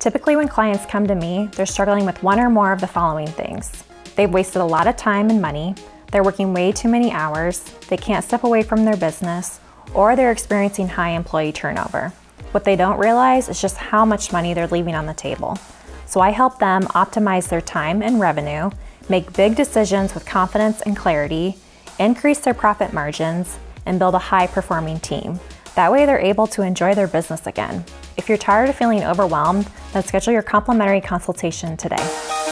Typically when clients come to me, they're struggling with one or more of the following things. They've wasted a lot of time and money, they're working way too many hours, they can't step away from their business, or they're experiencing high employee turnover. What they don't realize is just how much money they're leaving on the table. So I help them optimize their time and revenue, make big decisions with confidence and clarity, increase their profit margins, and build a high-performing team. That way they're able to enjoy their business again. If you're tired of feeling overwhelmed, then schedule your complimentary consultation today.